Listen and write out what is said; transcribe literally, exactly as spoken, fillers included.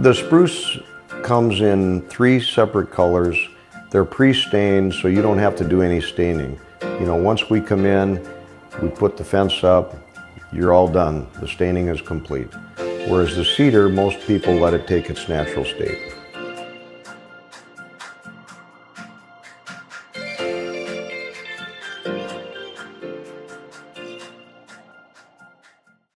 The spruce comes in three separate colors. They're pre-stained, so you don't have to do any staining. You know, once we come in, we put the fence up, you're all done. The staining is complete. Whereas the cedar, most people let it take its natural state.